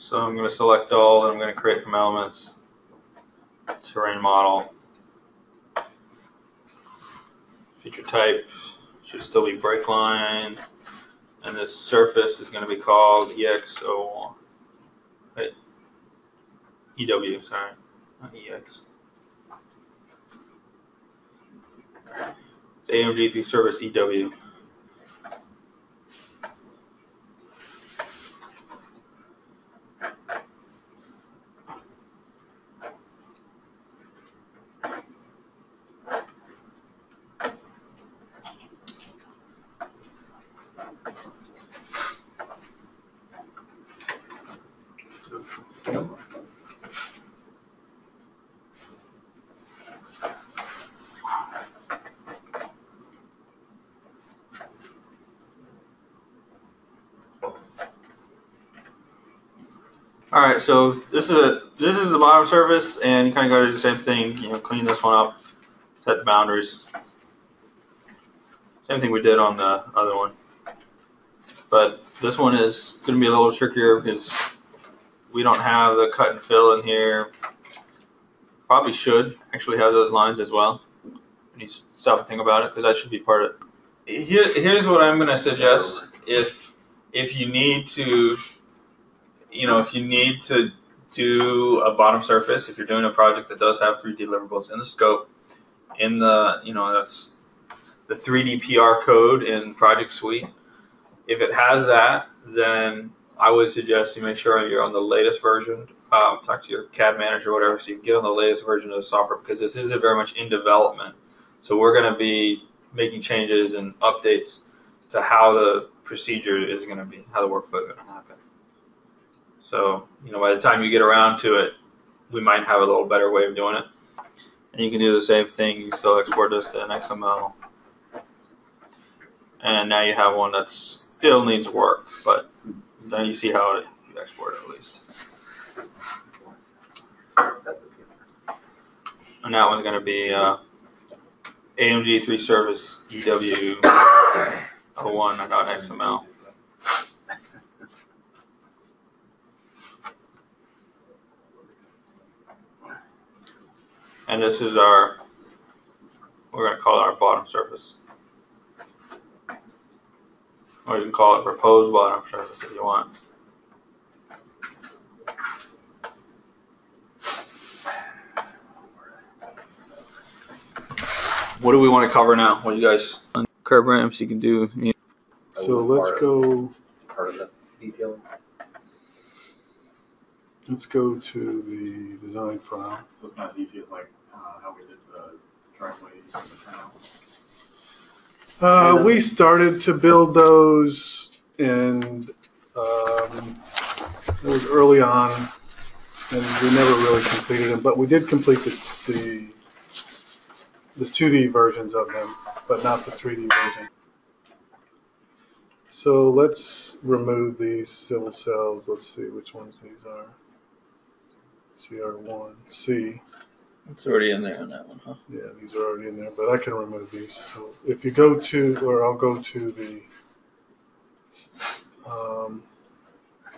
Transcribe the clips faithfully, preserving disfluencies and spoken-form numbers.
So I'm going to select all, and I'm going to create from elements, terrain model, feature type should still be break line, and this surface is going to be called E X O, wait, E W, sorry, not E X. It's A M G through surface E W. All right, so this is a this is the bottom surface, and you kind of go to the same thing. You know, clean this one up, set the boundaries. Same thing we did on the other one, but this one is going to be a little trickier because we don't have the cut and fill in here. Probably should actually have those lines as well. I need to stop and think about it because that should be part of it. Here, here's what I'm going to suggest if if you need to. You know, if you need to do a bottom surface, if you're doing a project that does have three D deliverables in the scope, in the, you know, that's the three D P R code in Project Suite. If it has that, then I would suggest you make sure you're on the latest version. Um, talk to your C A D manager or whatever so you can get on the latest version of the software, because this isn't very much in development. So we're going to be making changes and updates to how the procedure is going to be, how the workflow is going to happen. So, you know, by the time you get around to it, we might have a little better way of doing it. And you can do the same thing. You still export this to an X M L. And now you have one that still needs work, but now you see how it, you export it at least. And that one's going to be uh, A M G three Service E W zero one dot X M L. And this is our, we're going to call it our bottom surface. Or you can call it proposed bottom surface if you want. What do we want to cover now? What do you guys, curb ramps you can do. You know. So let's go, part of the detail. Let's go to the design file. So it's not as easy as like, Uh, how we did the driveways and the panels. Uh, we started to build those, and um, it was early on, and we never really completed them. But we did complete the the, the two D versions of them, but not the three D version. So let's remove these civil cells. Let's see which ones these are. C R one, C. It's already in there on that one, huh? Yeah, these are already in there, but I can remove these. So if you go to, or I'll go to the um,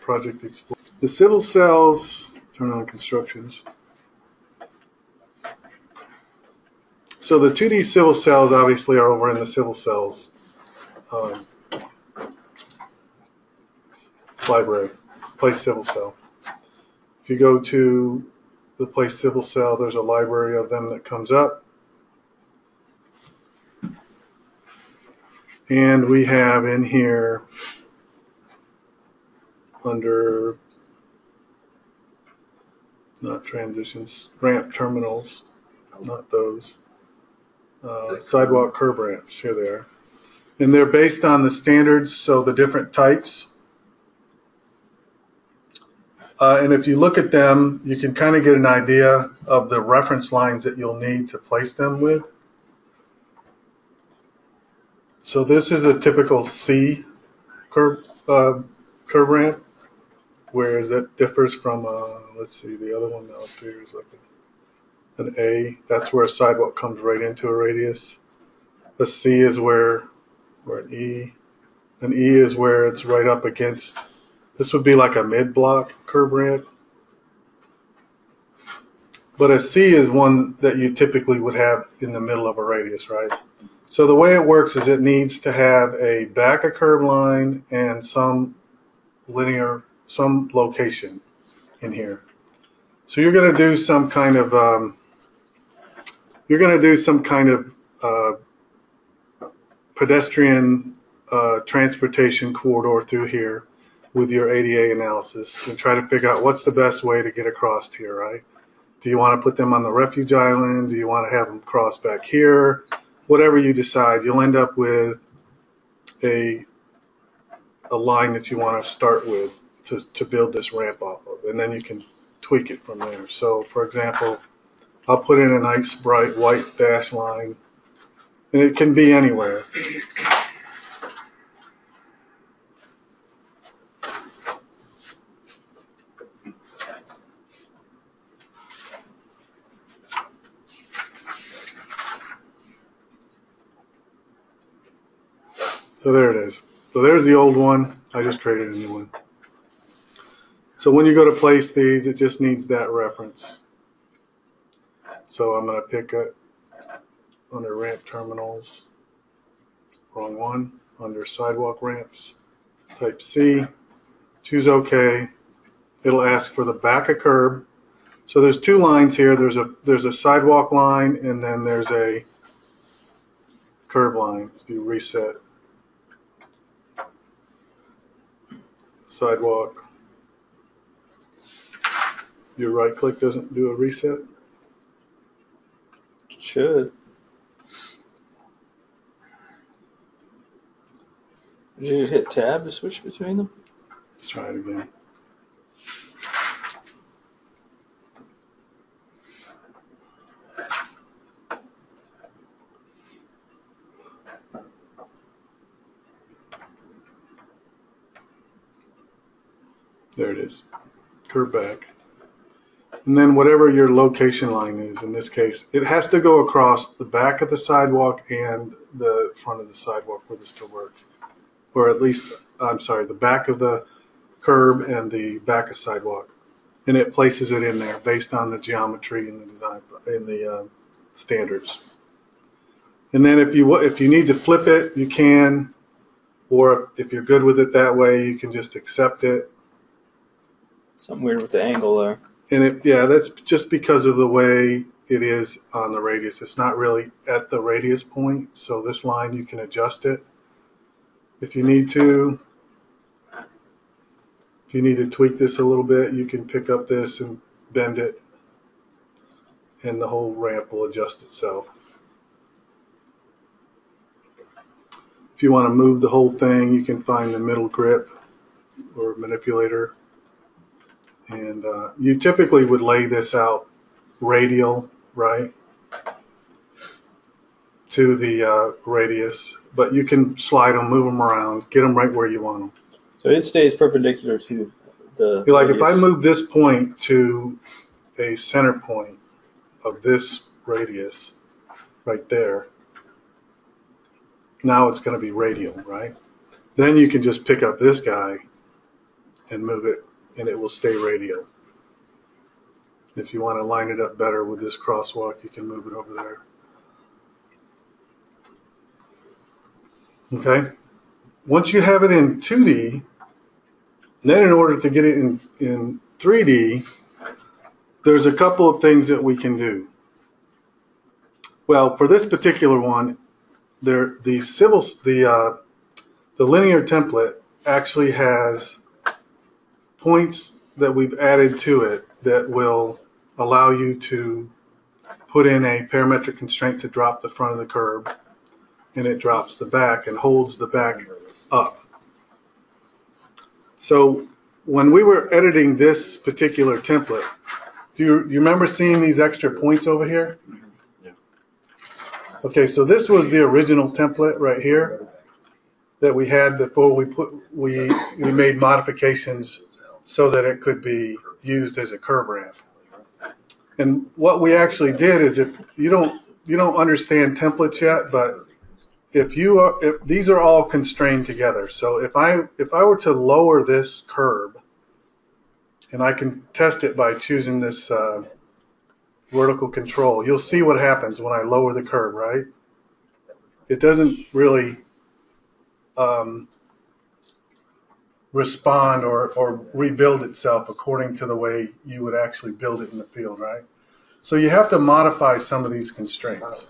Project Explorer. The civil cells, turn on constructions. So the two D civil cells obviously are over in the civil cells um, library, place civil cell. If you go to the place civil cell, there's a library of them that comes up, and we have in here under not transitions, ramp terminals, not those, uh, sidewalk curb ramps, here they are, and they're based on the standards, so the different types. Uh, and if you look at them, you can kind of get an idea of the reference lines that you'll need to place them with. So this is a typical C curb, uh, curb ramp, whereas that differs from, uh, let's see, the other one now here is like an A. That's where a sidewalk comes right into a radius. A C is where, or an E. An E is where it's right up against This would be like a mid-block curb ramp. But a C is one that you typically would have in the middle of a radius, right? So the way it works is it needs to have a back of curb line and some linear, some location in here. So you're going to do some kind of, um, you're going to do some kind of uh, pedestrian uh, transportation corridor through here with your A D A analysis and try to figure out what's the best way to get across here, right? Do you want to put them on the refuge island? Do you want to have them cross back here? Whatever you decide, you'll end up with a, a line that you want to start with to, to build this ramp off of, and then you can tweak it from there. So, for example, I'll put in a nice bright white dash line, and it can be anywhere. So there it is. So there's the old one. I just created a new one. So when you go to place these, it just needs that reference. So I'm going to pick it under ramp terminals, wrong one, under sidewalk ramps, type C, choose OK. It'll ask for the back of curb. So there's two lines here. There's a, there's a sidewalk line, and then there's a curb line. You reset sidewalk. Your right click doesn't do a reset? It should. Did you hit tab to switch between them? Let's try it again. There it is. Curve back. And then whatever your location line is, in this case, it has to go across the back of the sidewalk and the front of the sidewalk for this to work. Or at least, I'm sorry, the back of the curb and the back of sidewalk. And it places it in there based on the geometry and the design and the uh, standards. And then if you if you need to flip it, you can, or if you're good with it that way, you can just accept it. Something weird with the angle there. And it, yeah, that's just because of the way it is on the radius. It's not really at the radius point, so this line you can adjust it if you need to. If you need to tweak this a little bit, you can pick up this and bend it, and the whole ramp will adjust itself. If you want to move the whole thing, you can find the middle grip or manipulator. And uh, you typically would lay this out radial, right, to the uh, radius, but you can slide them, move them around, get them right where you want them. So it stays perpendicular to the Like radius. If I move this point to a center point of this radius right there, now it's going to be radial, right? Then you can just pick up this guy and move it, and it will stay radial. If you want to line it up better with this crosswalk, you can move it over there. Okay? Once you have it in two D, then in order to get it in, in three D, there's a couple of things that we can do. Well, for this particular one, there, the, civil, the, uh, the linear template actually has points that we've added to it that will allow you to put in a parametric constraint to drop the front of the curb, and it drops the back and holds the back up. So when we were editing this particular template, do you, you remember seeing these extra points over here? Yeah. Okay, so this was the original template right here that we had before we put we we made modifications so that it could be used as a curb ramp. And what we actually did is, if you don't you don't understand templates yet, but if you are, if these are all constrained together. So if I if I were to lower this curb, and I can test it by choosing this uh, vertical control, you'll see what happens when I lower the curb, right? It doesn't really um, respond or, or rebuild itself according to the way you would actually build it in the field, right? So you have to modify some of these constraints.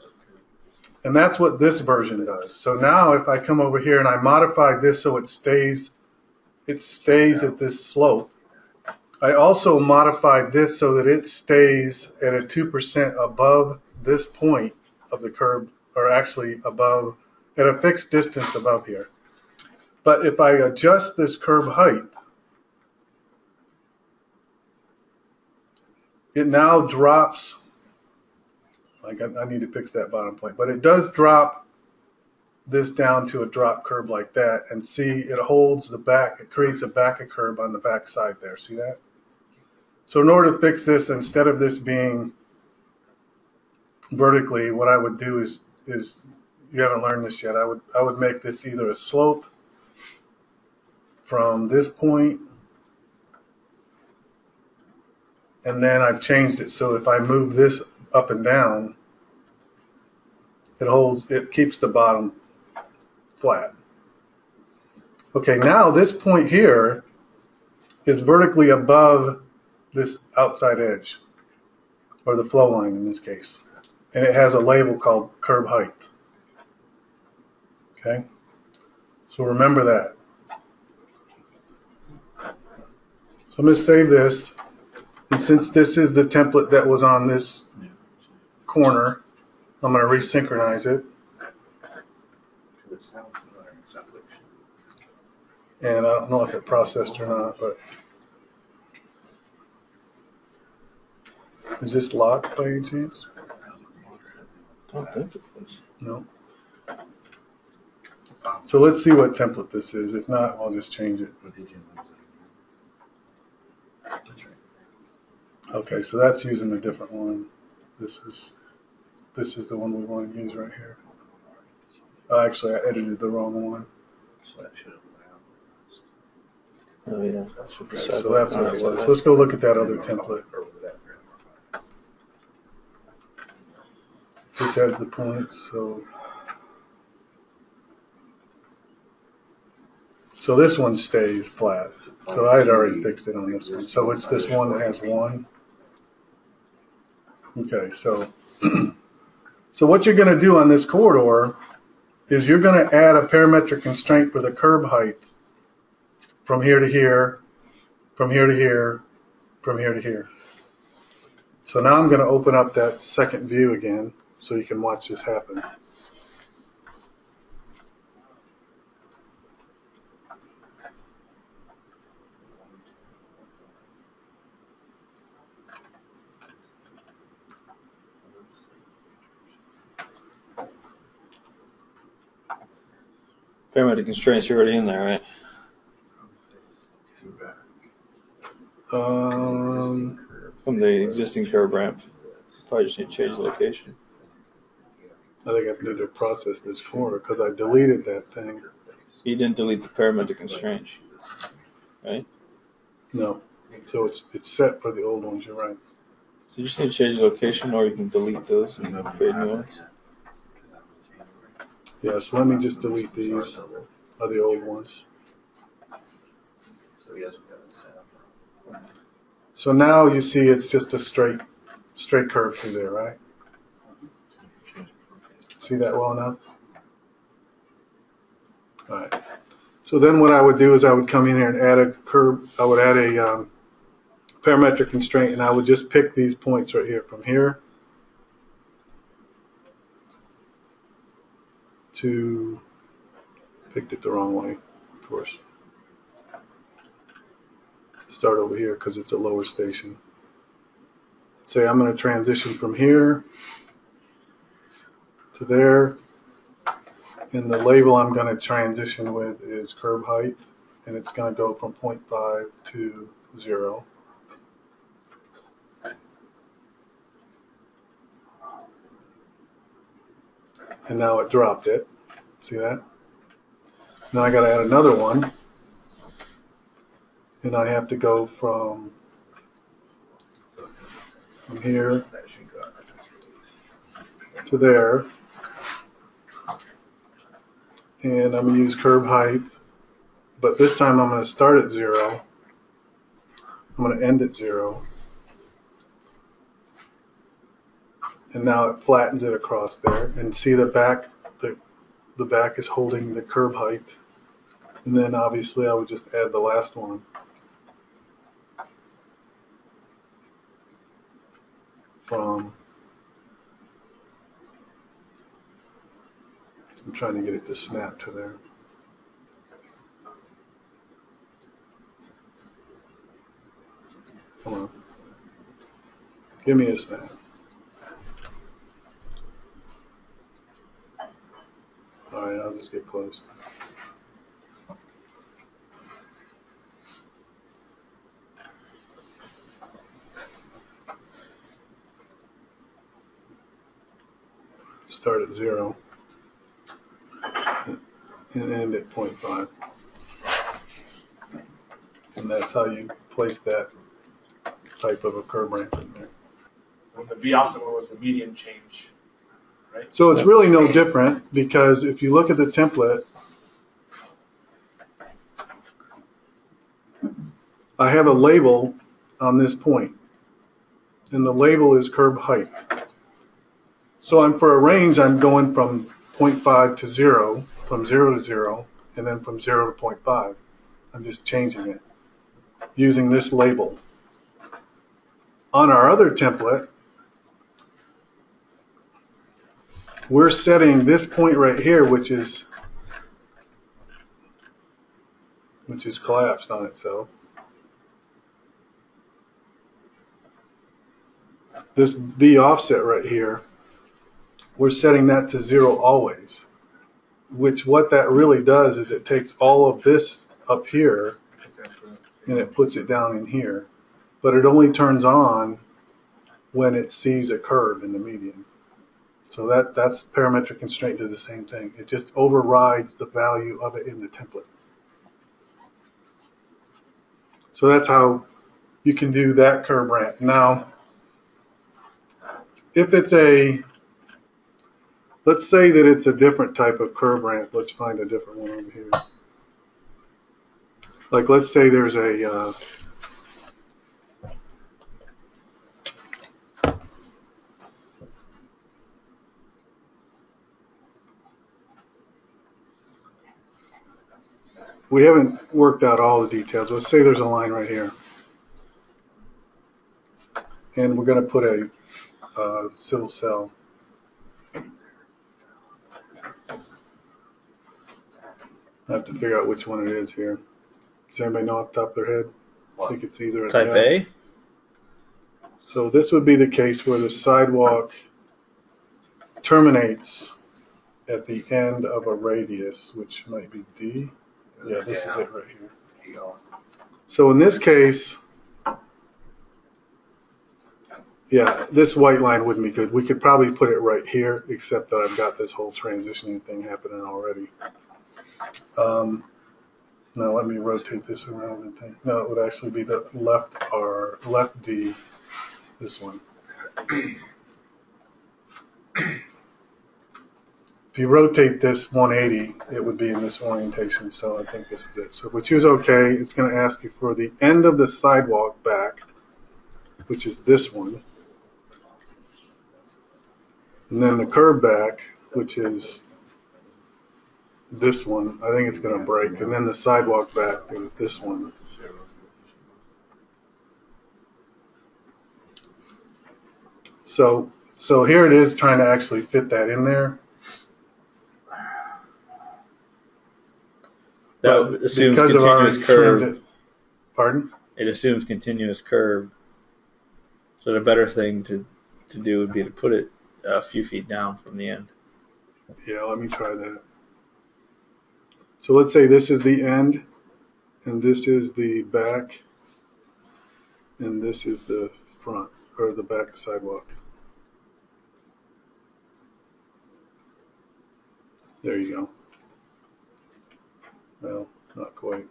And that's what this version does. So now if I come over here and I modify this so it stays, it stays at this slope, I also modified this so that it stays at a two percent above this point of the curb, or actually above, at a fixed distance above here. But if I adjust this curb height, it now drops, like I, I need to fix that bottom point, but it does drop this down to a drop curb like that, and see, it holds the back, it creates a back curb on the back side there, see that? So in order to fix this, instead of this being vertically, what I would do is, is you haven't learned this yet, I would, I would make this either a slope from this point, and then I've changed it so if I move this up and down, it holds, it keeps the bottom flat. Okay, now this point here is vertically above this outside edge, or the flow line in this case, and it has a label called curb height. Okay, so remember that. So I'm going to save this, and since this is the template that was on this corner, I'm going to resynchronize it. And I don't know if it processed or not, but is this locked by any chance? I don't think it was. No. So let's see what template this is. If not, I'll just change it. Okay, so that's using a different one. This is this is the one we want to use right here. Oh, actually, I edited the wrong one. Oh, yeah. Okay, so that's what it was. Let's go look at that other template. This has the points, so so this one stays flat. So I had already fixed it on this one. So it's this one that has one. Okay, so so what you're going to do on this corridor is you're going to add a parametric constraint for the curb height from here to here, from here to here, from here to here. So now I'm going to open up that second view again so you can watch this happen. Parametric constraints are already in there, right? Um, From the existing curb ramp. Probably just need to change the location. I think I need to process this corner because I deleted that thing. You didn't delete the parametric constraint, right? No. So it's it's set for the old ones, you're right. So you just need to change the location, or you can delete those and then create new ones. Yeah, so let me just delete these, are the old ones. So now you see it's just a straight straight curve through there, right? See that well enough? All right. So then what I would do is I would come in here and add a curve, I would add a um, parametric constraint, and I would just pick these points right here, from here to, picked it the wrong way, of course. Start over here because it's a lower station. Say I'm going to transition from here to there, and the label I'm going to transition with is curb height, and it's going to go from zero point five to zero. And now it dropped it. See that? Now I got to add another one, and I have to go from from here to there, and I'm going to use curb height, but this time I'm going to start at zero. I'm going to end at zero, and now it flattens it across there. And see the back, the the back is holding the curb height. And then obviously I would just add the last one. From, I'm trying to get it to snap to there. Come on. Give me a snap. All right, I'll just get close. Start at zero and end at zero point five. And that's how you place that type of a curb ramp in there. When the V offset was the median change, right? So it's really no different, because if you look at the template, I have a label on this point, and the label is curb height. So I'm, for a range, I'm going from zero point five to zero, from zero to zero, and then from zero to zero point five. I'm just changing it using this label. On our other template, we're setting this point right here, which is which is collapsed on itself. This V offset right here, we're setting that to zero always, which what that really does is it takes all of this up here and it puts it down in here. But it only turns on when it sees a curve in the median. So that, that's parametric constraint does the same thing. It just overrides the value of it in the template. So that's how you can do that curb ramp. Now, if it's a, let's say that it's a different type of curb ramp. Let's find a different one over here. Like, let's say there's a, uh, we haven't worked out all the details. Let's say there's a line right here. And we're going to put a uh, civil cell. I have to figure out which one it is here. Does anybody know off the top of their head? What? I think it's either type A. So this would be the case where the sidewalk terminates at the end of a radius, which might be D. Yeah, this is it right here. So in this case, yeah, this white line wouldn't be good. We could probably put it right here, except that I've got this whole transitioning thing happening already. Um, now let me rotate this around and think. No, it would actually be the left R, left D, this one. If you rotate this one eighty, it would be in this orientation, so I think this is it. So if we choose OK, it's going to ask you for the end of the sidewalk back, which is this one, and then the curb back, which is this one. I think it's going to break, and then the sidewalk back is this one. So, so here it is trying to actually fit that in there. That but assumes because continuous of our curve. It, pardon? It assumes continuous curve. So the better thing to, to do would be to put it a few feet down from the end. Yeah, let me try that. So let's say this is the end, and this is the back, and this is the front, or the back sidewalk. There you go. Well, not quite.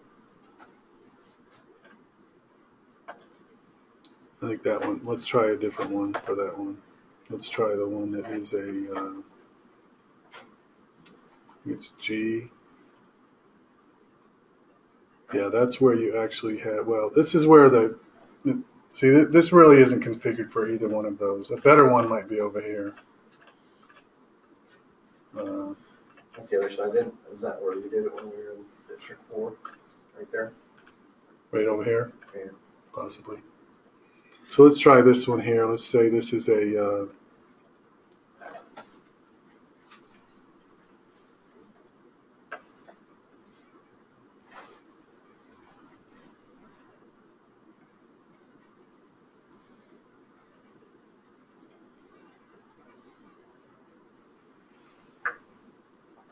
I think that one, let's try a different one for that one. Let's try the one that is a, uh, it's G. Yeah, that's where you actually have, well, this is where the, see, this really isn't configured for either one of those. A better one might be over here. Uh, That's the other side in. Is that where you did it when we were in District four? Right there? Right over here? Yeah. Possibly. So let's try this one here. Let's say this is a uh,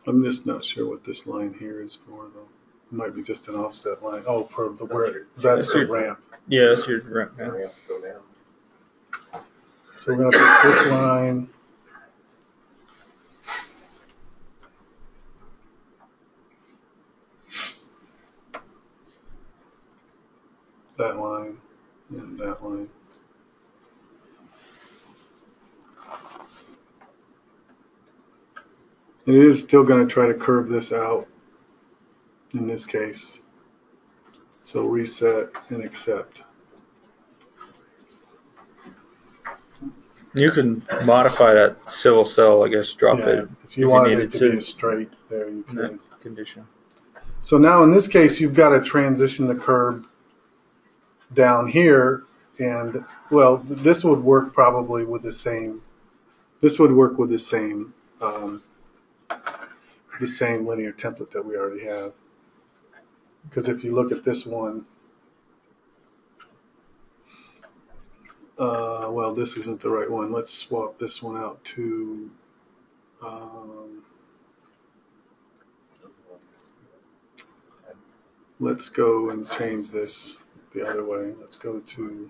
I'm just not sure what this line here is for, though. It might be just an offset line. Oh, for the where that's the ramp. Yeah, that's your ramp. Yeah. Ramp go down. So we're going to put this line. That line and that line. And it is still going to try to curve this out in this case. So reset and accept. You can modify that civil cell, I guess, drop yeah, it. If you, if you wanted you it to, to be straight there, you can. That condition. So now in this case, you've got to transition the curb down here. And, well, this would work probably with the same, this would work with the same. Um, the same linear template that we already have. Because if you look at this one, uh, well, this isn't the right one. Let's swap this one out to um, let's go and change this the other way. Let's go to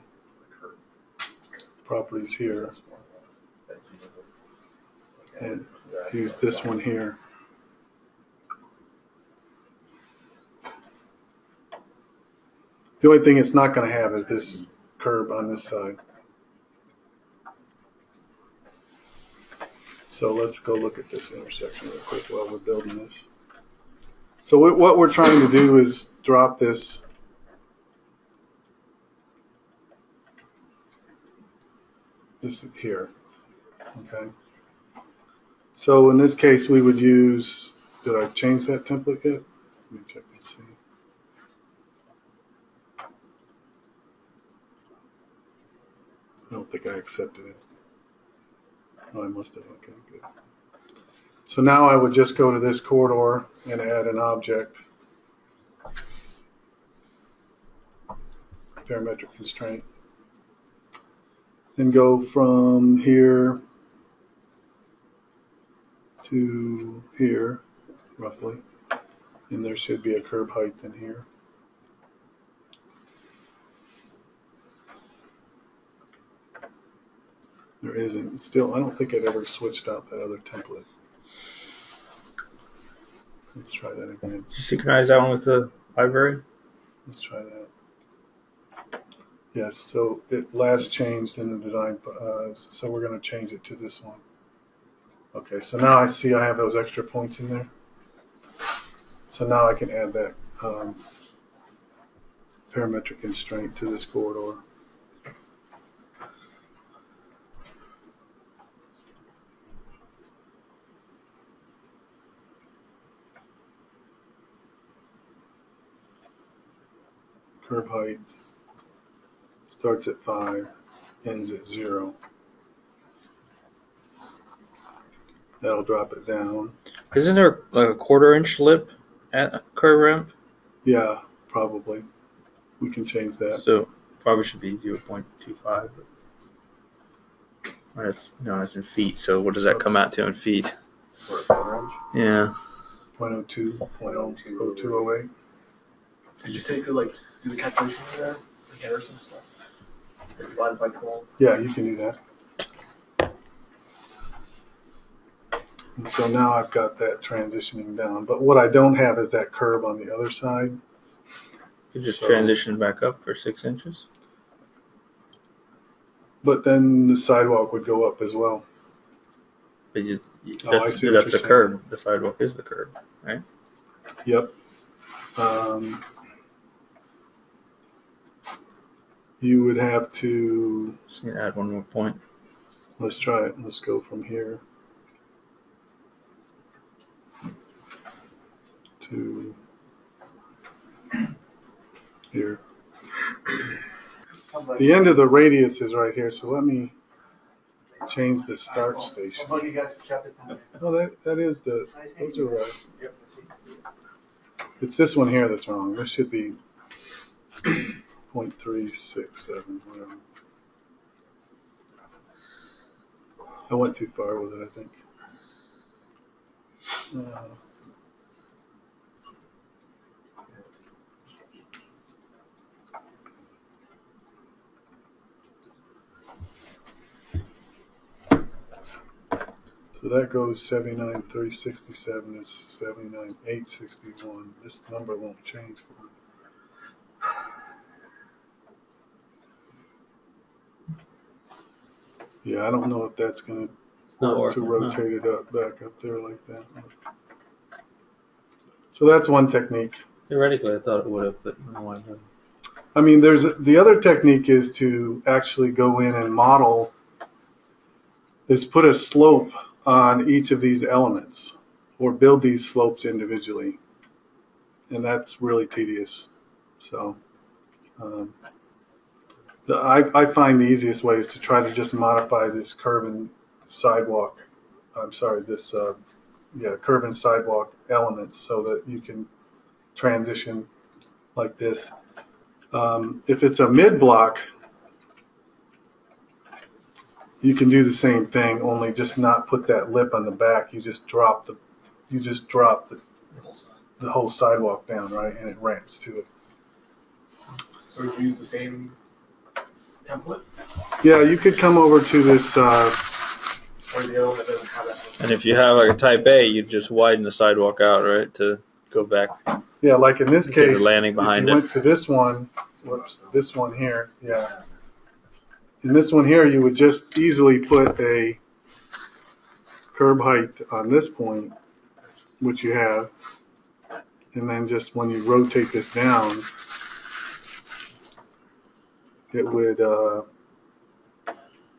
properties here and use this one here. The only thing it's not going to have is this curb on this side. So let's go look at this intersection real quick while we're building this. So what we're trying to do is drop this. This here. Okay. So in this case, we would use. Did I change that template yet? Let me check and see. I don't think I accepted it. Oh, I must have. Okay, good. So now I would just go to this corridor and add an object. Parametric constraint. Then go from here to here, roughly. And there should be a curb height in here. There isn't. Still, I don't think I've ever switched out that other template. Let's try that again. Did you synchronize that one with the library? Let's try that. Yes, so it last changed in the design, uh, so we're going to change it to this one. Okay, so now I see I have those extra points in there. So now I can add that um, parametric constraint to this corridor. Curb height starts at five, ends at zero. That'll drop it down. Isn't there like a quarter inch lip at curb ramp? Yeah, probably. We can change that. So probably should be zero point two five. But it's, no, it's in feet. So what does that Oops. come out to in feet? For a quarter inch? Yeah. zero point zero two, zero point zero two zero eight. Did you say you could like do the calculation over there, the Harrison stuff? Like divided by twelve? Yeah, you can do that. And so now I've got that transitioning down. But what I don't have is that curve on the other side. You just so, transition back up for six inches. But then the sidewalk would go up as well. But you, that's oh, I see that's the curb. The sidewalk is the curb, right? Yep. Um, you would have to... Just gonna add one more point. Let's try it. Let's go from here to here. The end of the radius is right here, so let me change the start station. No, that that is the those are right. It's this one here that's wrong. This should be point three six seven, whatever. I went too far with it, I think. Uh, So that goes seventy-nine three sixty-seven is seventy-nine eight sixty-one. This number won't change for me. Yeah, I don't know if that's going to work to rotate it up back up there like that. So that's one technique. Theoretically, I thought it would have, but no, I haven't. I mean, there's the other technique is to actually go in and model. Is put a slope on each of these elements, or build these slopes individually, and that's really tedious. So, um, the, I, I find the easiest way is to try to just modify this curb and sidewalk. I'm sorry, this uh, yeah, curb and sidewalk elements so that you can transition like this. Um, if it's a mid block, you can do the same thing, only just not put that lip on the back. You just drop the, you just drop the, the whole sidewalk down, right, and it ramps to it. So you use the same template? Yeah, you could come over to this. Uh, or the element doesn't have that. And if you have like a Type A, you just widen the sidewalk out, right, to go back. Yeah, like in this case, landing behind if you it. Went to this one. Whoops, this one here. Yeah. In this one here, you would just easily put a curb height on this point, which you have, and then just when you rotate this down, it would, uh,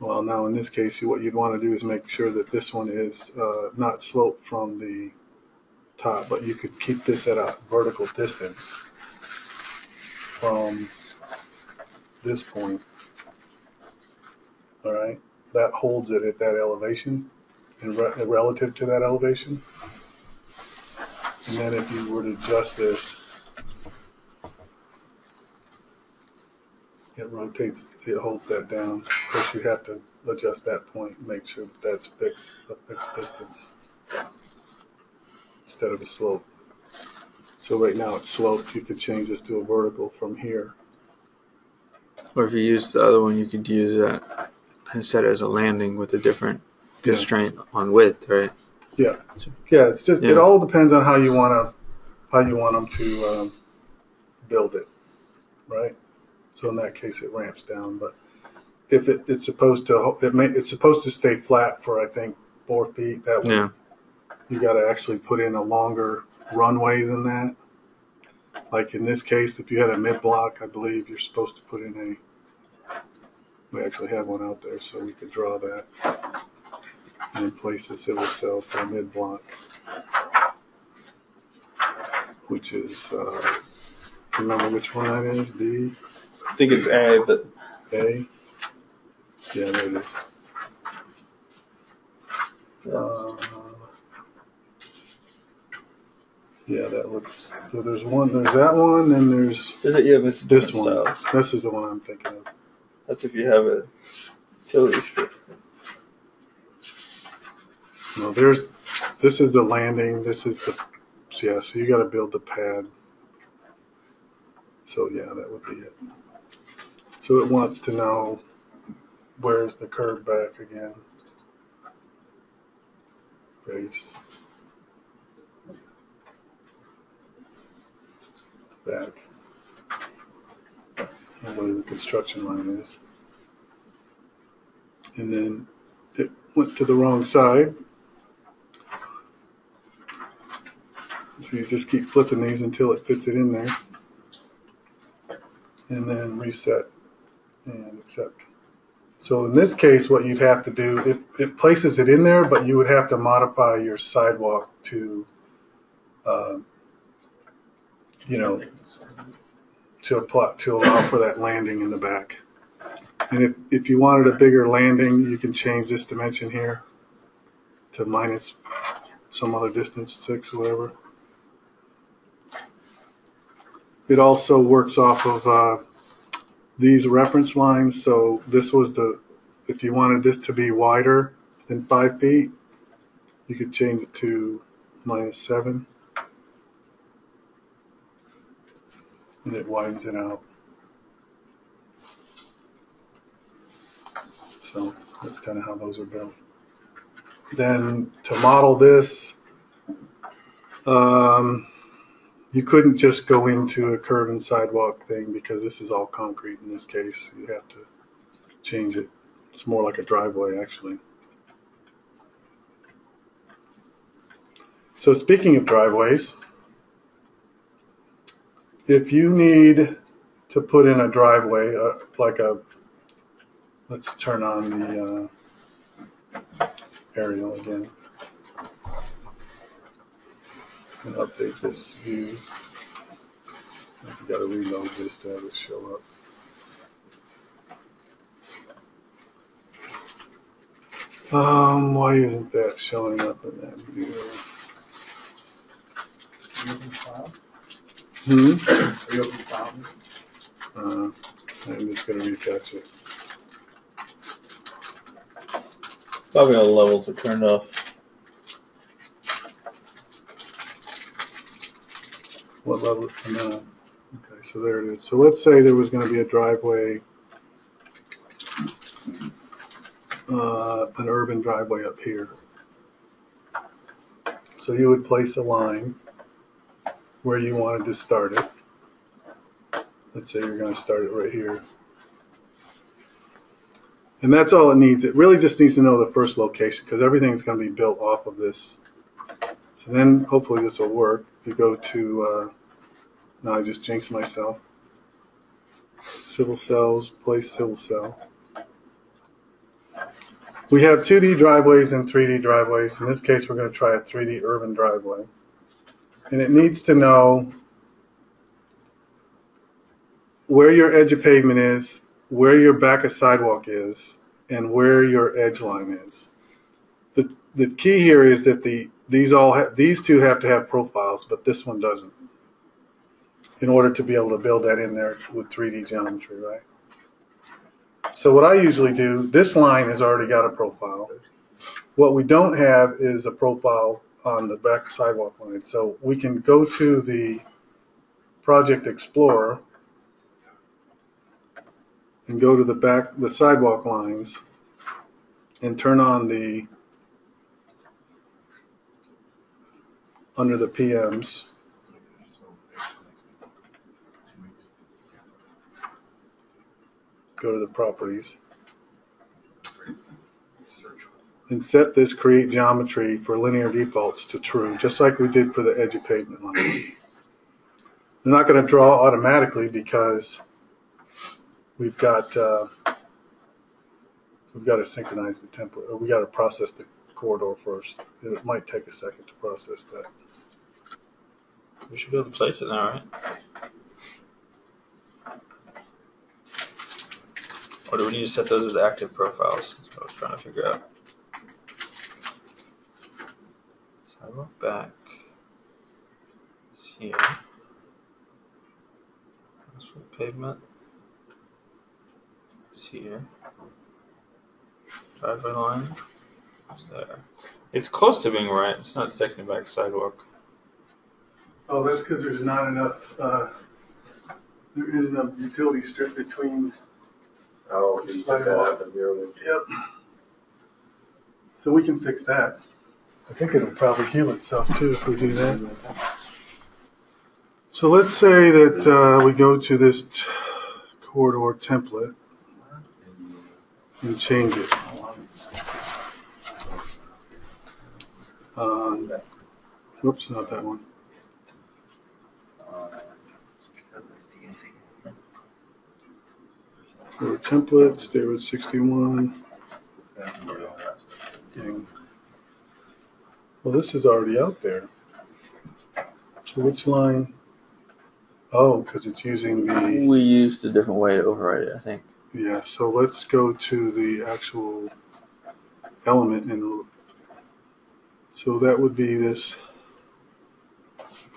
well, now in this case, what you'd want to do is make sure that this one is uh, not sloped from the top, but you could keep this at a vertical distance from this point. All right, that holds it at that elevation and re relative to that elevation. And then if you were to adjust this, it rotates, it holds that down. Of course, you have to adjust that point and make sure that that's fixed, a fixed distance instead of a slope. So right now it's sloped. You could change this to a vertical from here. Or if you use the other one, you could use that and set it as a landing with a different constraint yeah. on width, right? Yeah, yeah. It's just yeah. it all depends on how you want to how you want them to um, build it, right? So in that case, it ramps down. But if it, it's supposed to it may, it's supposed to stay flat for I think four feet. That way, yeah. you got to actually put in a longer runway than that. Like in this case, if you had a mid block, I believe you're supposed to put in a. We actually have one out there, so we could draw that and place the civil cell for mid block, which is, uh, remember which one that is? B? I think it's A, but. A? Yeah, there it is. Uh, yeah, that looks, so there's one, there's that one, and there's is it, yeah, but it's this one. Styles. This is the one I'm thinking of. That's if you have a utility strip. Well, there's, this is the landing, this is the, yeah, so you got to build the pad. So yeah, that would be it. So it wants to know where's the curb back again. interface back where the construction line is. And then it went to the wrong side. So you just keep flipping these until it fits it in there. And then reset and accept. So in this case, what you'd have to do, it, it places it in there, but you would have to modify your sidewalk to, uh, you know, to apply, to allow for that landing in the back. And if, if you wanted a bigger landing, you can change this dimension here to minus some other distance, six or whatever. It also works off of uh, these reference lines. So this was the, if you wanted this to be wider than five feet, you could change it to minus seven. And it widens it out. So that's kind of how those are built. Then to model this, um, you couldn't just go into a curb and sidewalk thing because this is all concrete in this case. You have to change it. It's more like a driveway, actually. So speaking of driveways, if you need to put in a driveway, uh, like a, let's turn on the uh, aerial again. And update this view. I've got to reload this to have it show up. Um, why isn't that showing up in that view? Are you open file? Hmm? Are you open file? Uh, I'm just going to recatch it. Probably all the levels are turned off. What level is it? Okay, so there it is. So let's say there was going to be a driveway, uh, an urban driveway up here. So you would place a line where you wanted to start it. Let's say you're going to start it right here. And that's all it needs. It really just needs to know the first location because everything's going to be built off of this. So then hopefully this will work. You go to, uh, now I just jinxed myself, civil cells, place civil cell. We have two D driveways and three D driveways. In this case, we're going to try a three D urban driveway. And it needs to know where your edge of pavement is, where your back of sidewalk is, and where your edge line is. The, the key here is that the These all ha these two have to have profiles, but this one doesn't. In order to be able to build that in there with three D geometry, right? So what I usually do, this line has already got a profile. What we don't have is a profile on the back sidewalk line. So we can go to the Project Explorer and go to the back the sidewalk lines and turn on the under the P Ms, go to the properties, and set this create geometry for linear defaults to true, just like we did for the edge of pavement lines. They're not going to draw automatically because we've got uh, we've got to synchronize the template, or we've got to process the corridor first. It might take a second to process that. We should be able to place it now, right? Or do we need to set those as active profiles? That's what I was trying to figure out. Sidewalk back. It's here. Concrete pavement. It's here. Driveway line. It's there. It's close to being right. It's not taking back sidewalk. Oh, that's because there's not enough, uh, there isn't a utility strip between oh, the sidewalk. Yep. So we can fix that. I think it'll probably heal itself too if we do that. So let's say that uh, we go to this t corridor template and change it. Um, oops, not that one. There were templates, there was sixty-one. Dang. Well, this is already out there. So which line? Oh, because it's using the... We used a different way to override it, I think. Yeah, so let's go to the actual element. And so that would be this.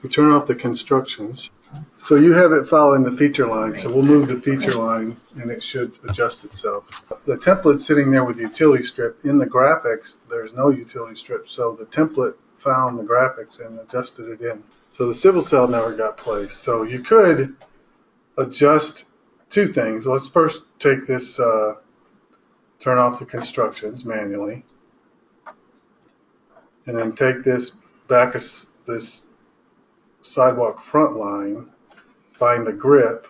We turn off the constructions. So you have it following the feature line, so we'll move the feature line and it should adjust itself. The template's sitting there with utility strip. In the graphics, there's no utility strip, so the template found the graphics and adjusted it in. So the civil cell never got placed. So you could adjust two things. Let's first take this, uh, turn off the constructions manually, and then take this back, this sidewalk front line, find the grip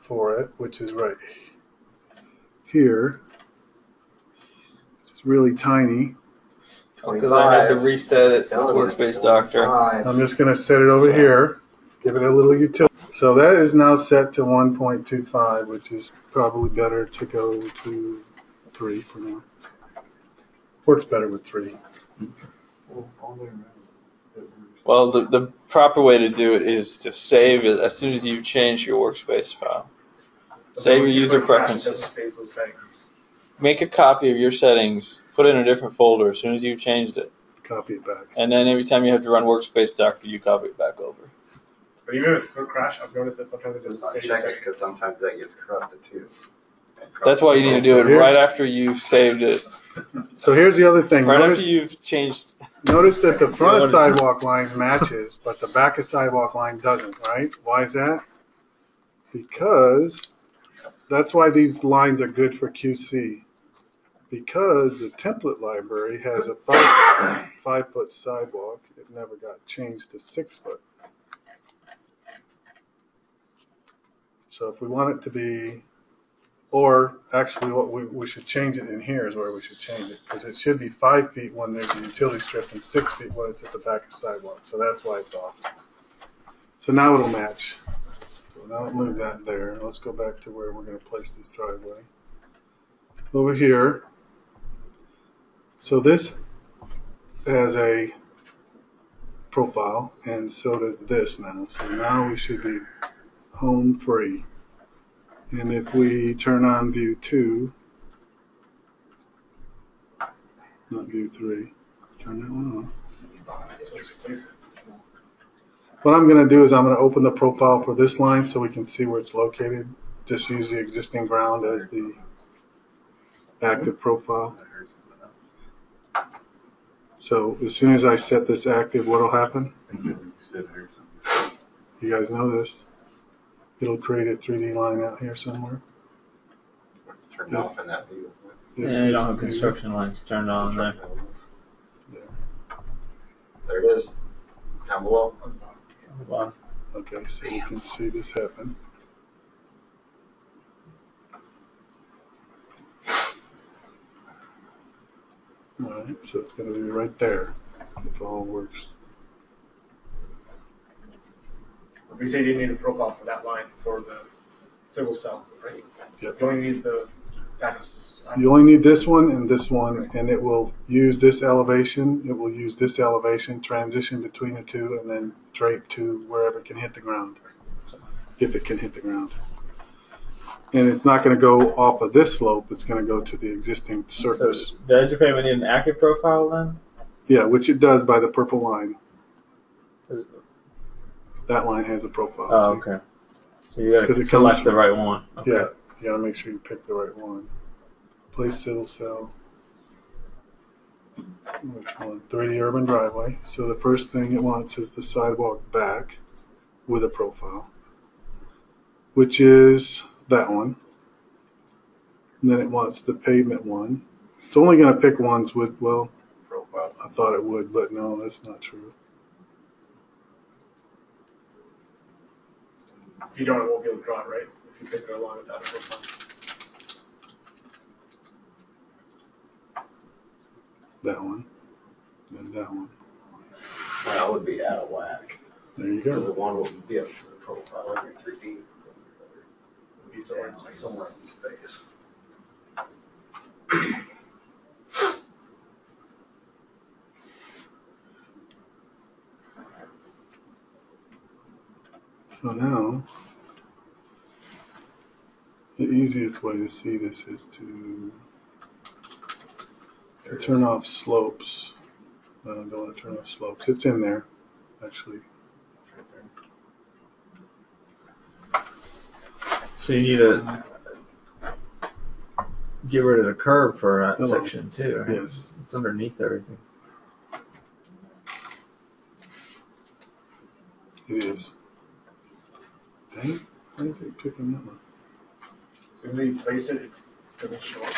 for it, which is right here. It's really tiny. Because I had to reset it with Workspace Doctor. I'm just going to set it over here, give it a little utility. So that is now set to one point two five, which is probably better to go to three for now. Works better with three. Well, the, the proper way to do it is to save it as soon as you change your workspace file. Save your user preferences. Make a copy of your settings, put it in a different folder as soon as you've changed it. Copy it back. And then every time you have to run Workspace Doctor, you copy it back over. But even if it's a crash, I've noticed that sometimes it doesn't save it, because sometimes that gets corrupted too. That's why you need to do it right after you've saved it. So here's the other thing. Right notice, after you've changed. Notice that the front of sidewalk line matches, but the back of sidewalk line doesn't, right? Why is that? Because that's why these lines are good for Q C. Because the template library has a five, five foot sidewalk. It never got changed to six foot. So if we want it to be, or actually what we, we should change it in here is where we should change it, because it should be five feet when there's a utility strip and six feet when it's at the back of the sidewalk. So that's why it's off. So now it'll match. So now I'll move that there. Let's go back to where we're going to place this driveway. Over here. So this has a profile, and so does this now. So now we should be home free. And if we turn on view two, not view three, turn that one on. What I'm going to do is I'm going to open the profile for this line so we can see where it's located. Just use the existing ground as the active profile. So as soon as I set this active, what will happen? You guys know this. It'll create a three D line out here somewhere. Turn off in that view. Yeah, yeah, you don't have construction lines turned on there. Yeah. There it is. Down below. Wow. Okay, so you can see this happen. All right, so it's going to be right there if all works. We say you need a profile for that line for the civil cell, right? Yep. You only need the back. You only need this one and this one, right. And it will use this elevation. It will use this elevation, transition between the two, and then drape to wherever it can hit the ground, if it can hit the ground. And it's not going to go off of this slope. It's going to go to the existing surface. So the edge of pavement need an active profile then? Yeah, which it does by the purple line. That line has a profile. Oh, see? Okay. So you got to select from, the right one. Okay. Yeah, you got to make sure you pick the right one. Place civil cell. Which one? three D urban driveway. So the first thing it wants is the sidewalk back with a profile, which is that one. And then it wants the pavement one. It's only going to pick ones with, well, Well, I thought it would, but no, that's not true. If you don't, it won't be able to draw it, right? If you take it along with that, it will fine. That one, and that one. Well, that would be out of whack. There you go. The one would be up to the profile of your three D. It'd be somewhere, yeah, in space. Somewhere in space. So now, the easiest way to see this is to, to turn off slopes. No, I don't want to turn off slopes. It's in there, actually. So you need to get rid of the curve for that Hello. section too, right? Yes. It's underneath everything. It is. Dang, why is it picking that one? So when you placed it, it doesn't show up.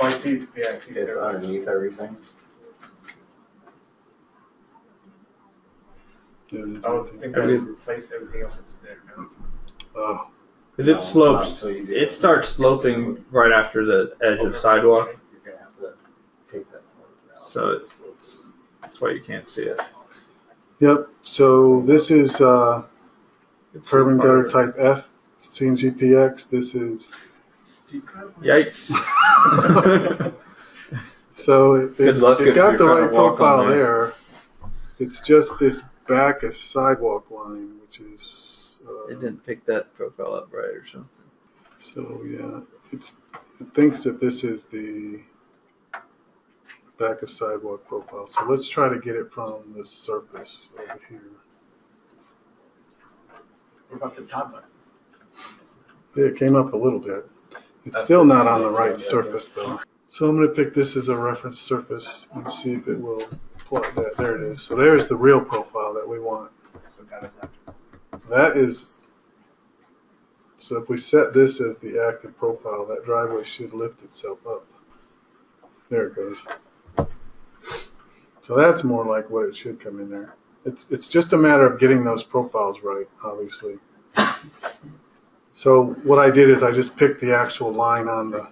Oh, I see. Yeah, I see. It's underneath everything. I don't think I replaced everything else that's there now. Oh. Because it slopes, so it starts sloping right after the edge of sidewalk. You're gonna have to take that part out. So it's, it's, that's why you can't see it. Yep. So this is uh, curb and gutter type F, C N G P X. This is. Yikes. So it, it, it got the right profile there. It's just this back a sidewalk line, which is. Uh, it didn't pick that profile up right or something. So yeah, it's, it thinks that this is the back of sidewalk profile. So let's try to get it from the surface over here. What about the top line? Yeah, it came up a little bit. It's That's still not on the right surface though. So I'm going to pick this as a reference surface and see if it will plot that. There it is. So there's the real profile that we want. So that is after. That is, so if we set this as the active profile, that driveway should lift itself up. There it goes. So that's more like what it should come in there. It's, it's just a matter of getting those profiles right, obviously. So what I did is I just picked the actual line on the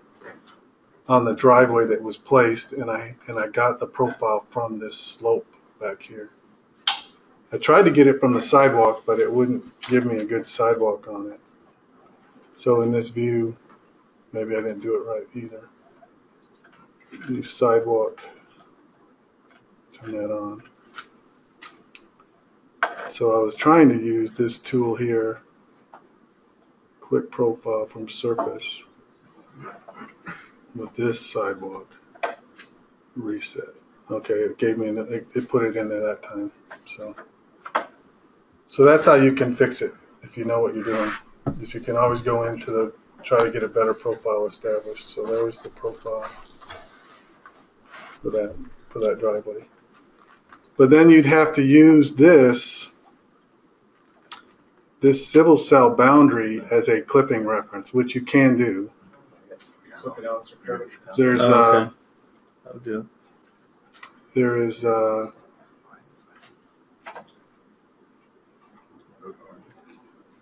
on the driveway that was placed, and I and I got the profile from this slope back here. I tried to get it from the sidewalk, but it wouldn't give me a good sidewalk on it. So in this view, maybe I didn't do it right either. The sidewalk, turn that on. So I was trying to use this tool here, quick profile from surface, with this sidewalk reset. Okay, it gave me, it, it put it in there that time. So. So that's how you can fix it, if you know what you're doing. If you can always go into the, try to get a better profile established. So there was the profile for that, for that driveway. But then you'd have to use this, this civil cell boundary as a clipping reference, which you can do. There's uh, there is uh,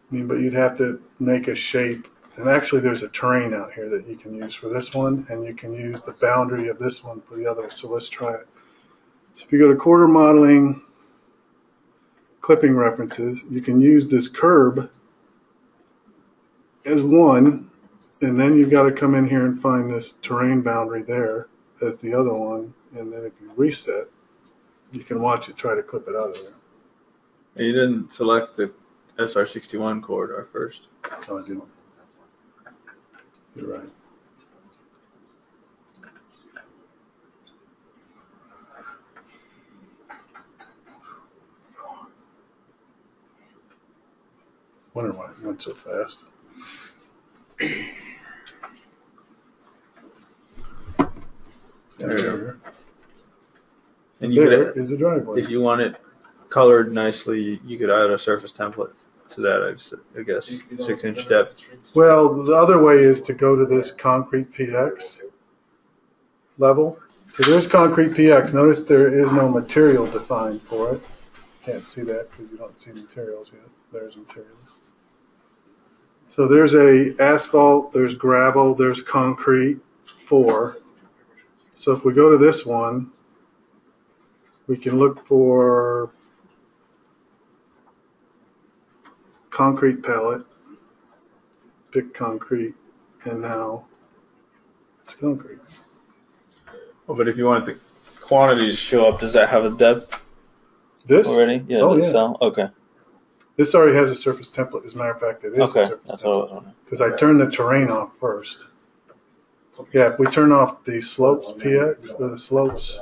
I mean, but you'd have to make a shape, and actually there's a terrain out here that you can use for this one, and you can use the boundary of this one for the other, so let's try it. So if you go to quarter modeling, clipping references, you can use this curb as one, and then you've got to come in here and find this terrain boundary there as the other one, and then if you reset, you can watch it try to clip it out of there. You didn't select the S R sixty-one corridor first. Oh, I didn't. You're right. Wonder why it went so fast. There you go. And you there could, is the driveway. If you want it colored nicely, you could add a surface template to that, I guess, six-inch depth. Well, the other way is to go to this concrete P X level So there's Concrete P X. Notice there is no material defined for it. Can't see that because you don't see materials yet. There's materials. So there's a asphalt, there's gravel, there's concrete for. So if we go to this one, we can look for concrete pallet, pick concrete, and now it's concrete. Oh, but if you wanted the quantity to show up, does that have a depth? This? Already? Yeah, oh, yeah. So. Okay. This already has a surface template. As a matter of fact, it is okay. a surface That's template. Because I turned the terrain off first. Yeah, if we turn off the slopes P X, or the slopes,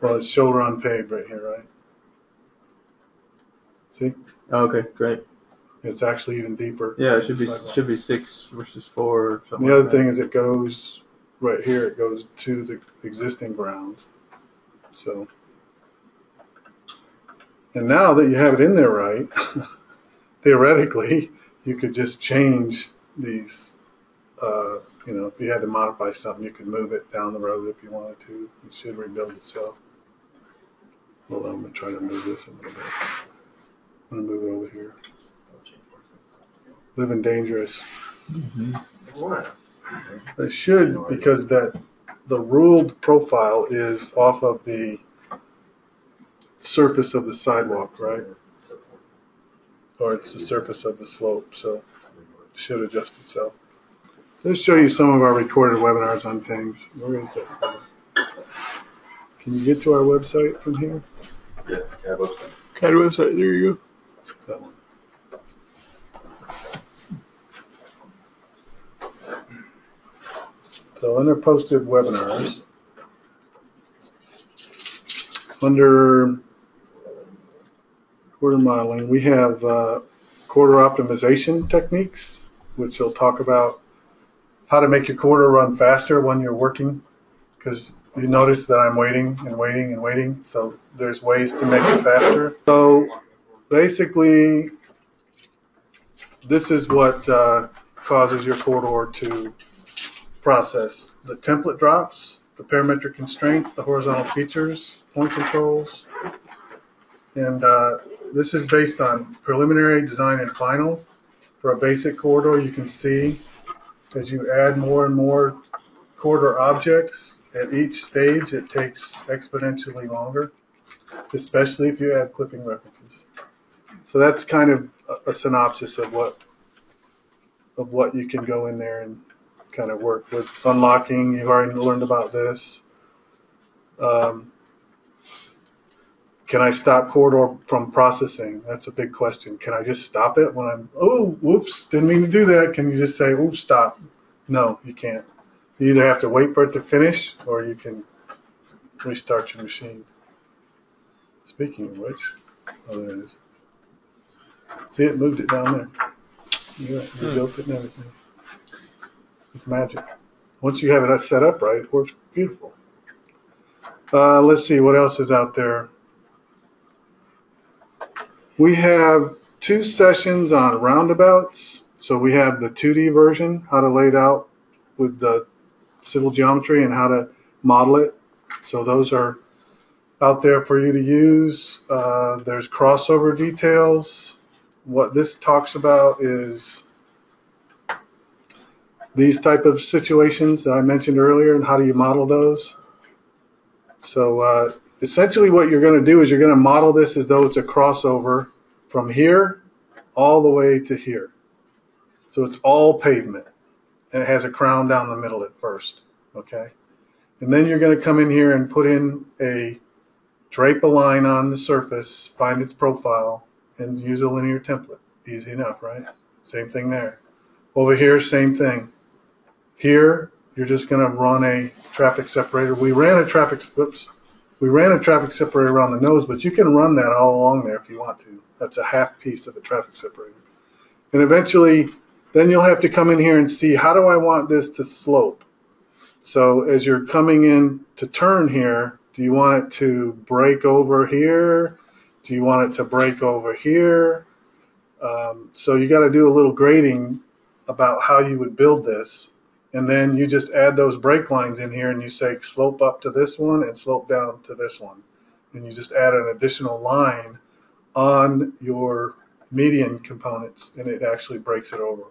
well, it's shoulder unpaved right here, right? See? Oh, okay, great. It's actually even deeper. Yeah, it should be sidewalk. should be six versus four or something. The other like that. thing is it goes right here. It goes to the existing ground. So, and now that you have it in there, right? Theoretically, you could just change these. Uh, you know, if you had to modify something, you could move it down the road if you wanted to. It should rebuild itself. Well, I'm gonna try to move this a little bit. I'm gonna move it over here. Living dangerous. Mm-hmm. What? It should, because that the ruled profile is off of the surface of the sidewalk, right? Or it's the surface of the slope, so it should adjust itself. Let's show you some of our recorded webinars on things. We're going to take Can you get to our website from here? Yeah, C A D website. C A D website, there you go. That one. So under posted webinars, under quarter modeling, we have uh, quarter optimization techniques, which will talk about how to make your quarter run faster when you're working, because you notice that I'm waiting and waiting and waiting, so there's ways to make it faster. So basically, this is what uh, causes your corridor to process. The template drops, the parametric constraints, the horizontal features, point controls, and uh, this is based on preliminary, design, and final. For a basic corridor, you can see as you add more and more corridor objects at each stage, it takes exponentially longer, especially if you add clipping references. So that's kind of a, a synopsis of what of what you can go in there and kind of work with. Unlocking, you've already learned about this. Um, can I stop corridor from processing? That's a big question. Can I just stop it when I'm, oh, whoops, didn't mean to do that. Can you just say, oops, stop? No, you can't. You either have to wait for it to finish or you can restart your machine. Speaking of which, oh, there it is. See, it moved it down there. You built it and everything. It's magic. Once you have it set up right, it works beautiful. Uh, let's see what else is out there. We have two sessions on roundabouts. So we have the two D version, how to lay it out with the civil geometry and how to model it. So those are out there for you to use. Uh, there's crossover details. What this talks about is these type of situations that I mentioned earlier, and how do you model those? So uh, essentially what you're going to do is you're going to model this as though it's a crossover from here all the way to here. So it's all pavement, and it has a crown down the middle at first, okay? And then you're going to come in here and put in a, drape a line on the surface, find its profile, and use a linear template. Easy enough, right? Same thing there. Over here, same thing. Here, you're just going to run a traffic separator. We ran a traffic whoops, we ran a traffic separator around the nose, but you can run that all along there if you want to. That's a half piece of a traffic separator. And eventually, then you'll have to come in here and see, how do I want this to slope? So as you're coming in to turn here, do you want it to break over here? Do you want it to break over here? Um, so you got to do a little grading about how you would build this And then you just add those break lines in here and you say slope up to this one and slope down to this one. And you just add an additional line on your median components and it actually breaks it over.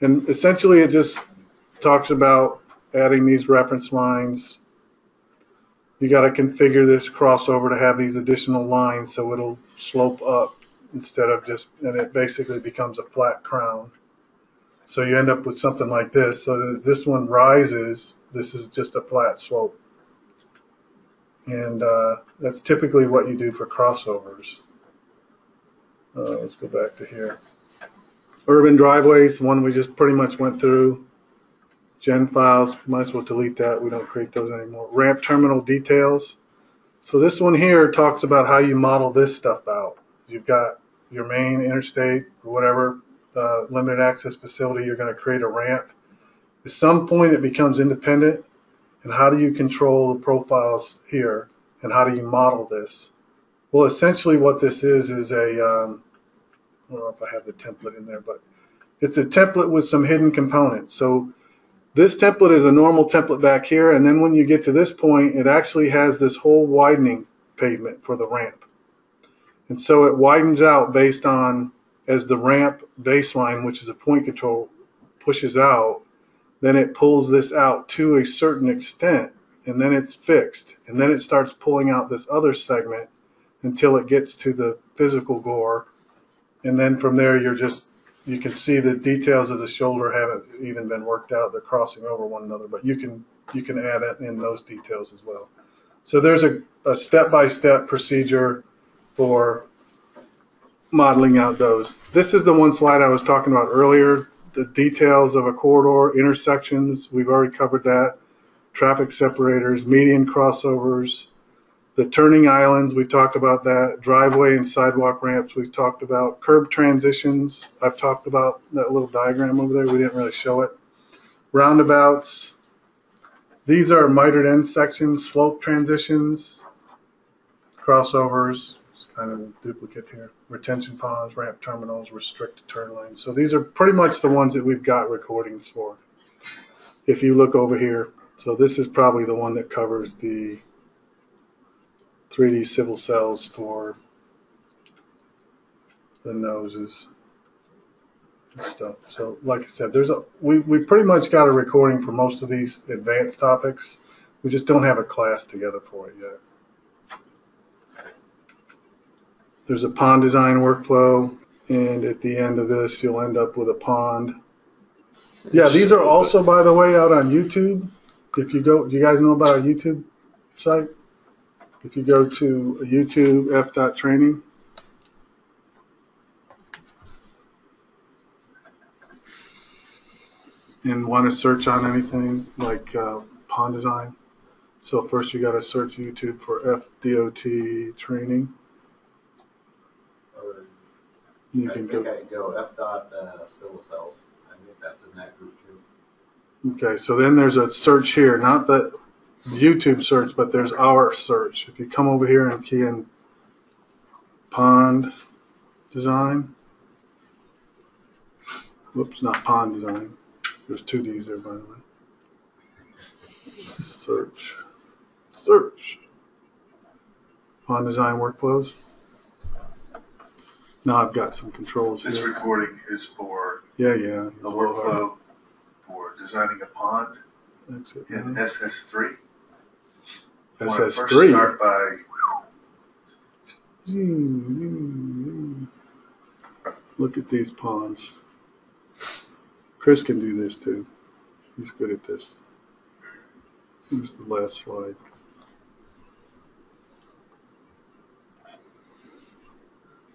And essentially it just talks about adding these reference lines. You got to configure this crossover to have these additional lines so it'll slope up instead of just, and it basically becomes a flat crown. So you end up with something like this. So as this one rises, this is just a flat slope. And uh, that's typically what you do for crossovers. Uh, let's go back to here. Urban driveways, one we just pretty much went through. Gen files, might as well delete that. We don't create those anymore. Ramp terminal details. So this one here talks about how you model this stuff out. You've got your main interstate or whatever. Uh, limited access facility, you're going to create a ramp. At some point it becomes independent, and how do you control the profiles here and how do you model this? Well, essentially what this is is a, um, I don't know if I have the template in there, but it's a template with some hidden components. So this template is a normal template back here, and then when you get to this point it actually has this whole widening pavement for the ramp. And so it widens out based on as the ramp baseline, which is a point control, pushes out, then it pulls this out to a certain extent, and then it's fixed. And then it starts pulling out this other segment until it gets to the physical gore. And then from there, you're just, you can see the details of the shoulder haven't even been worked out. They're crossing over one another, but you can, you can add in those details as well. So there's a, a step-by-step procedure for modeling out those. This is the one slide I was talking about earlier, the details of a corridor, intersections, we've already covered that, traffic separators, median crossovers, the turning islands, we talked about that, driveway and sidewalk ramps, we've talked about, curb transitions, I've talked about that little diagram over there, we didn't really show it, roundabouts, these are mitered end sections, slope transitions, crossovers, kind of a duplicate here. Retention ponds, ramp terminals, restricted turn lanes. So these are pretty much the ones that we've got recordings for. If you look over here, so this is probably the one that covers the three D civil cells for the noses and stuff. So like I said, there's a we, we pretty much got a recording for most of these advanced topics. We just don't have a class together for it yet. There's a pond design workflow, and at the end of this, you'll end up with a pond. Yeah, these are also, by the way, out on YouTube. If you go, do you guys know about our YouTube site? If you go to YouTube F dot training, and want to search on anything like uh, pond design. So first you got to search YouTube for F D O T training. You can I think go. I go F dot uh, civil cells. I think that's in that group too. Okay, so then there's a search here, not the YouTube search, but there's our search. If you come over here and key in pond design, whoops, not pond design. There's two D's there, by the way. Search, search, pond design workflows. Now I've got some controls here. This recording is for yeah, yeah, the workflow for designing a pond That's it, in right. S S three. S S three? First start by... Look at these ponds. Chris can do this too. He's good at this. Here's the last slide.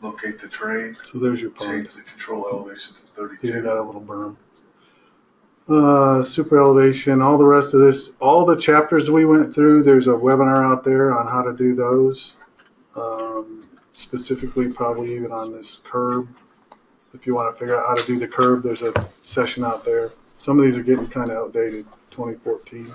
Locate the terrain. So there's your pond. Change the control elevation to thirty-two. See that little berm. Uh, super elevation. All the rest of this, all the chapters we went through, there's a webinar out there on how to do those. Um, specifically, probably even on this curb. If you want to figure out how to do the curb, there's a session out there. Some of these are getting kind of outdated. twenty fourteen.